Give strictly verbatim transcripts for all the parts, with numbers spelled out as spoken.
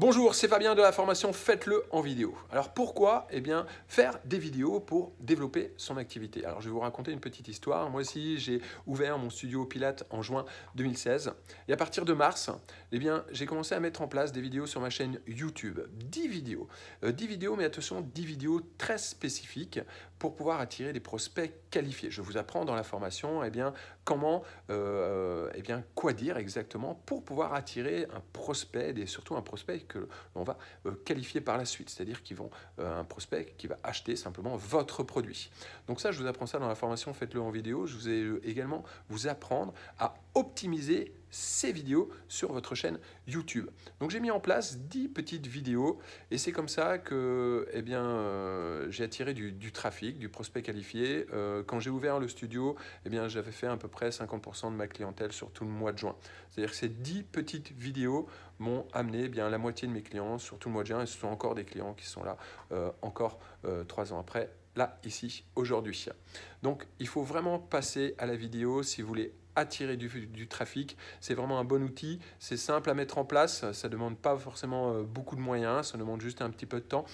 Bonjour, c'est Fabien de la formation Faites-le en vidéo. Alors pourquoi ? Eh bien, faire des vidéos pour développer son activité. Alors je vais vous raconter une petite histoire. Moi aussi, j'ai ouvert mon studio Pilates en juin deux mille seize. Et à partir de mars, eh bien, j'ai commencé à mettre en place des vidéos sur ma chaîne YouTube. dix vidéos. Euh, dix vidéos, mais attention, dix vidéos très spécifiques pour pouvoir attirer des prospects qualifiés. Je vous apprends dans la formation, eh bien, comment, euh, eh bien, quoi dire exactement pour pouvoir attirer un prospect, et surtout un prospect que l'on va qualifier par la suite, c'est-à-dire qu'ils vont euh, un prospect qui va acheter simplement votre produit. Donc ça, je vous apprends ça dans la formation Faites-le en vidéo. Je vous ai également vous apprendre à optimiser ces vidéos sur votre chaîne YouTube. Donc j'ai mis en place dix petites vidéos et c'est comme ça que eh bien, euh, j'ai attiré du, du trafic, du prospect qualifié. Euh, quand j'ai ouvert le studio, eh bien, j'avais fait à peu près cinquante pour cent de ma clientèle sur tout le mois de juin. C'est-à-dire que ces dix petites vidéos m'ont amené eh bien, la moitié de mes clients sur tout le mois de juin et ce sont encore des clients qui sont là euh, encore euh, trois ans après, là, ici, aujourd'hui. Donc il faut vraiment passer à la vidéo si vous voulez attirer du, du trafic. C'est vraiment un bon outil, c'est simple à mettre en place, ça ne demande pas forcément beaucoup de moyens, ça demande juste un petit peu de temps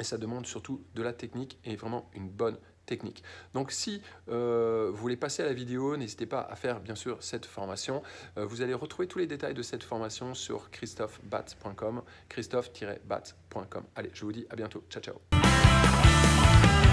et ça demande surtout de la technique et vraiment une bonne technique. Donc si euh, vous voulez passer à la vidéo, n'hésitez pas à faire bien sûr cette formation. Euh, vous allez retrouver tous les détails de cette formation sur christophe tiret bats point com. Allez, je vous dis à bientôt. Ciao, ciao.